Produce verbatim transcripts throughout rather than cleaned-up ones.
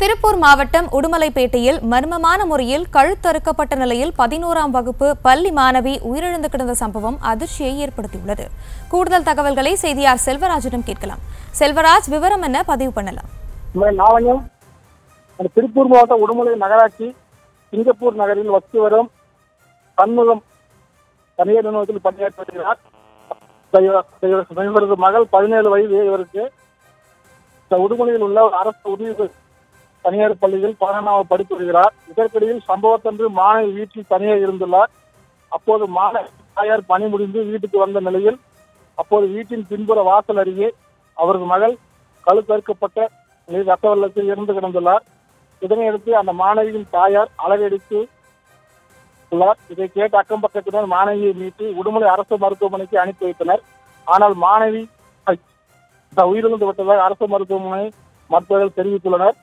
திருப்பூர் மாவட்டம் உடுமலைப்பேட்டையில் மர்மமான முறையில் கழுத்தறுக்கப்பட்ட நிலையில் பதினோராம் வகுப்பு பள்ளி மாணவி உயிரிழந்து கிடந்த சம்பவம் அதிர்ச்சியை ஏற்படுத்தியுள்ளது. கூடுதல் தகவல்களை செய்தியாளர் செல்வராஜிடம் கேட்கலாம். செல்வராஜ், விவரம் என்ன, பதிவு பண்ணலாம். திருப்பூர் மாவட்டம் உடுமலை நகராட்சி சிங்கப்பூர் நகரில் வசித்து வரும் பன்முகம் தனியார் நிறுவனத்தில் பணியாற்றி வருகிறார். இவரது மகள் பதினேழு வயது. இவருக்கு உடுமலையில் உள்ள அரசு உதவி தனியார் பள்ளியில் பதினொன்றாவது படித்து வருகிறார். இதற்கிடையில் சம்பவத்தன்று மாணவி வீட்டில் தனியாக இருந்துள்ளார். அப்போது மாணவி தாயார் பணி முடிந்து வீட்டுக்கு வந்த நிலையில் அப்போது வீட்டின் பின்புற வாசல் அருகே அவரது மகள் கழுத்தறுக்கப்பட்ட நிலையில் ரத்த வெள்ளத்தில் இறந்து கிடந்துள்ளார். இதனையடுத்து அந்த மாணவியின் தாயார் அலறடித்து உள்ளார். இதை கேட்ட அக்கம் பக்கத்தினர் மாணவியை மீட்டு உடுமலை அரசு மருத்துவமனைக்கு அனுப்பி வைத்தனர். ஆனால் மாணவி உயிரிழந்து விட்டதாக அரசு மருத்துவமனை மருத்துவர்கள் தெரிவித்துள்ளனர்.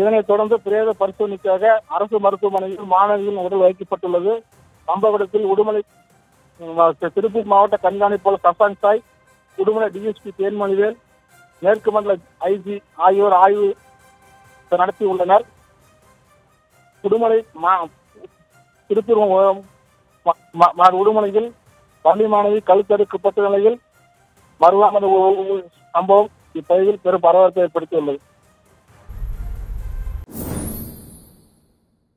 இதனைத் தொடர்ந்து பிரேத பரிசோதனைக்காக அரசு மருத்துவமனையில் மாணவியின் உடல் வைக்கப்பட்டுள்ளது. சம்பவ இடத்தில் உடுமலை திருப்பூர் மாவட்ட கண்காணிப்பாளர் சசாங் சாய், உடுமலை டிஎஸ்பி தேன்மணிவேல், மேற்கு மண்டல ஐஜி ஆகியோர் ஆய்வு நடத்தியுள்ளனர். உடுமலை திருப்பூர் உடுமலையில் பள்ளி மாணவி கழுத்தறுக்கப்பட்ட நிலையில் மர்மமான சம்பவம் இப்பகுதியில் பெரும் பரபரப்பை ஏற்படுத்தியுள்ளது.